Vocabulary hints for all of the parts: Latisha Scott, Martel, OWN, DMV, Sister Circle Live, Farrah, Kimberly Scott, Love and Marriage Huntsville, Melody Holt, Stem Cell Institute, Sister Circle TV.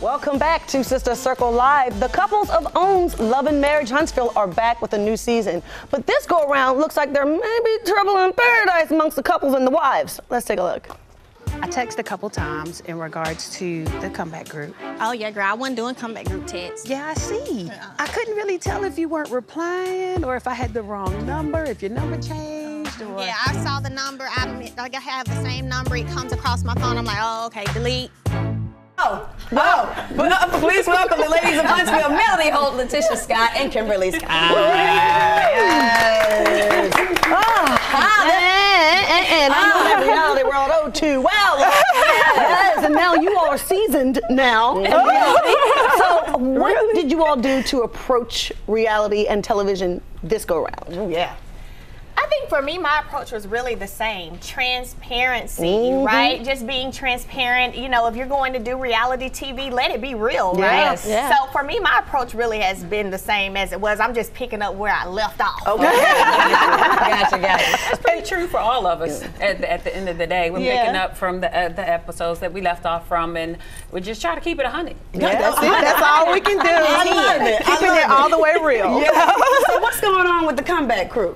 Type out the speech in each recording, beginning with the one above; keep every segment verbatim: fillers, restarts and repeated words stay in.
Welcome back to Sister Circle Live. The couples of O W N's Love and Marriage Huntsville are back with a new season. But this go around looks like there may be trouble in paradise amongst the couples and the wives. Let's take a look. I texted a couple times in regards to the comeback group. Oh, yeah, girl, I wasn't doing comeback group texts. Yeah, I see. Uh-uh. I couldn't really tell if you weren't replying or if I had the wrong number, if your number changed or... Yeah, I saw the number. I admit, like, I have the same number. It comes across my phone. I'm like, oh, okay, delete. Oh, oh, oh. No, please welcome the ladies of Huntsville, Melody Holt, Latisha Scott, and Kimberly Scott. Yes. Oh, and I know reality world oh too well. Yes, and now you all are seasoned now. Oh. So what really? did you all do to approach reality and television this go round? Oh, yeah. I think for me, my approach was really the same. Transparency, mm-hmm. right? Just being transparent. You know, if you're going to do reality T V, let it be real, yes. right? Yeah. So for me, my approach really has been the same as it was. I'm just picking up where I left off. Okay. Gotcha, gotcha. That's pretty true for all of us at the, at the end of the day. We're yeah. picking up from the, uh, the episodes that we left off from, and we just try to keep it one hundred. Yeah, that's it. That's all we can do. I love it. Keeping love it, it all the way real. Yeah. So what's going on with the comeback crew?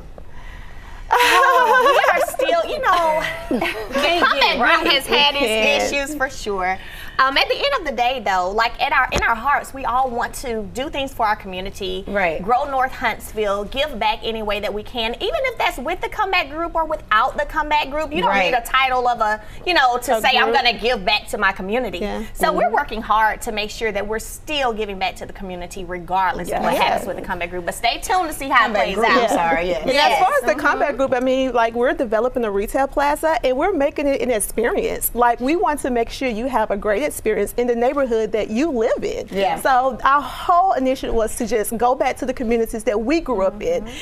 Oh, we are still, you know, the comeback group has had its issues for sure. Um, at the end of the day, though, like at our in our hearts, we all want to do things for our community, right? Grow North Huntsville, give back any way that we can, even if that's with the comeback group or without the comeback group. You don't right. need a title of a, you know, to a say group. I'm going to give back to my community. Yeah. So mm-hmm. we're working hard to make sure that we're still giving back to the community, regardless yeah. of what yeah. happens with the comeback group. But stay tuned to see how comeback it plays group. out. Yeah. I'm sorry. Yes. Yes. As far as the comeback group, I mean, like we're developing a retail plaza and we're making it an experience. Like we want to make sure you have a great experience in the neighborhood that you live in. Yeah. So our whole initiative was to just go back to the communities that we grew up mm-hmm. in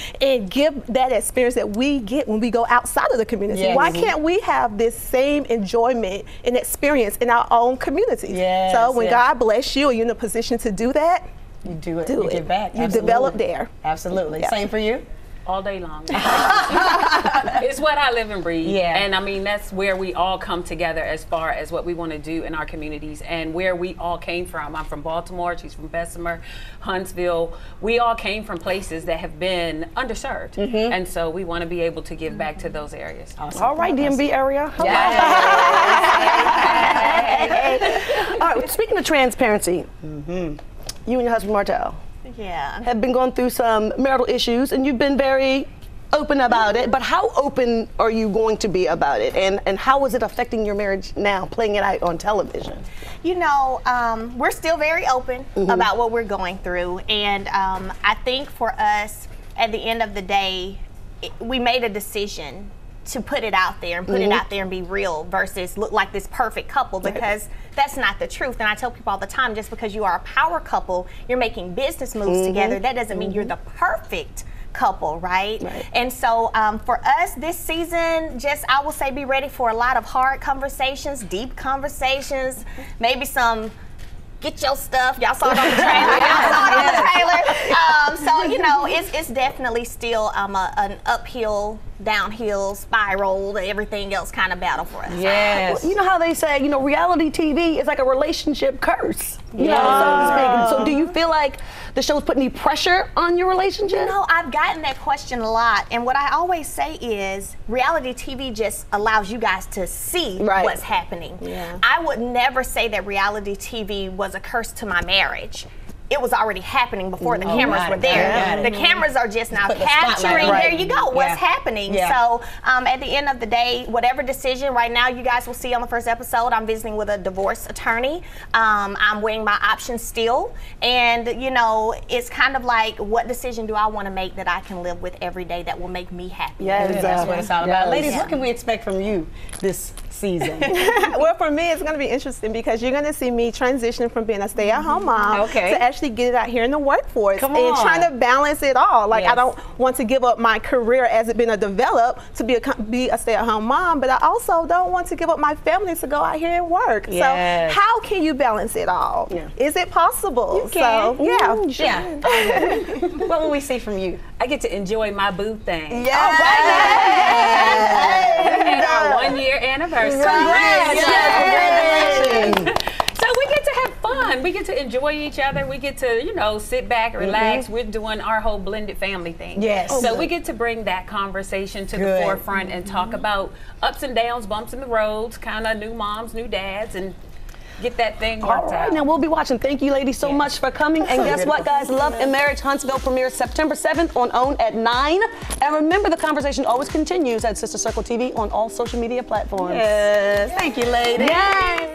and give that experience that we get when we go outside of the community. Yes. Why can't we have this same enjoyment and experience in our own communities? Yes, so when yes. God bless you and you're in a position to do that, you do it, do you it. Give back. You Absolutely. develop there. Absolutely. Yeah. Same for you? All day long. It's what I live and breathe. Yeah. And I mean, that's where we all come together as far as what we want to do in our communities and where we all came from. I'm from Baltimore, she's from Bessemer, Huntsville. We all came from places that have been underserved. Mm-hmm. And so we want to be able to give back to those areas. Awesome. All right, D M V area. Yeah. All right, speaking of transparency, mm-hmm. you and your husband, Martel, yeah. have been going through some marital issues, and you've been very open about it. But how open are you going to be about it? And, and how is it affecting your marriage now, playing it out on television? You know, um, we're still very open mm-hmm. about what we're going through. And um, I think for us, at the end of the day, it, we made a decision to put it out there and put mm-hmm. it out there and be real versus look like this perfect couple, because right. that's not the truth. And I tell people all the time, just because you are a power couple, you're making business moves mm-hmm. together, that doesn't mm-hmm. mean you're the perfect couple, right? right. And so um, for us this season, just I will say be ready for a lot of hard conversations, deep conversations, maybe some get your stuff. Y'all saw it on the trailer. Y'all saw it on the trailer. Um, so, you know, it's, it's definitely still um, a, an uphill, downhill, spiral, everything else kind of battle for us. Yes. Well, you know how they say, you know, reality T V is like a relationship curse, you yeah. know, so to speak. So do you feel like the show's put any pressure on your relationship? You know, I've gotten that question a lot. And what I always say is reality T V just allows you guys to see right. what's happening. Yeah. I would never say that reality T V was a curse to my marriage. It was already happening before the oh, cameras were there. It, the it. cameras are just now capturing, the right. there you go, what's yeah. happening. Yeah. So um, at the end of the day, whatever decision, right now you guys will see on the first episode, I'm visiting with a divorce attorney. Um, I'm weighing my options still. And you know, it's kind of like, what decision do I want to make that I can live with every day that will make me happy? Yeah, exactly. That's what it's all about. Yes. Ladies, yeah. what can we expect from you this season? Well, for me, it's gonna be interesting because you're gonna see me transitioning from being a stay-at-home mom okay. to actually get it out here in the workforce Come on. and trying to balance it all. Like yes. I don't want to give up my career as it been a develop to be a be a stay-at-home mom, but I also don't want to give up my family to go out here and work. Yes. So how can you balance it all? Yeah. Is it possible? You can. So yeah, Ooh, sure. yeah. What will we see from you? I get to enjoy my boo thing. Yes. Oh, yes. And our one-year anniversary. Yes. Yes. Yes. Yes. So we get to have fun. fun. We get to enjoy each other. We get to, you know, sit back, relax. Mm-hmm. We're doing our whole blended family thing. Yes. Oh, so good. We get to bring that conversation to good. the forefront and talk mm-hmm. about ups and downs, bumps in the roads, kind of new moms, new dads, and get that thing worked right, out. Now we'll be watching. Thank you, ladies, so yeah. much for coming. That's and so guess beautiful. What, guys? Love and Marriage Huntsville premieres September seventh on OWN at nine. And remember, the conversation always continues at Sister Circle T V on all social media platforms. Yes. Yes. Thank you, ladies. Yes.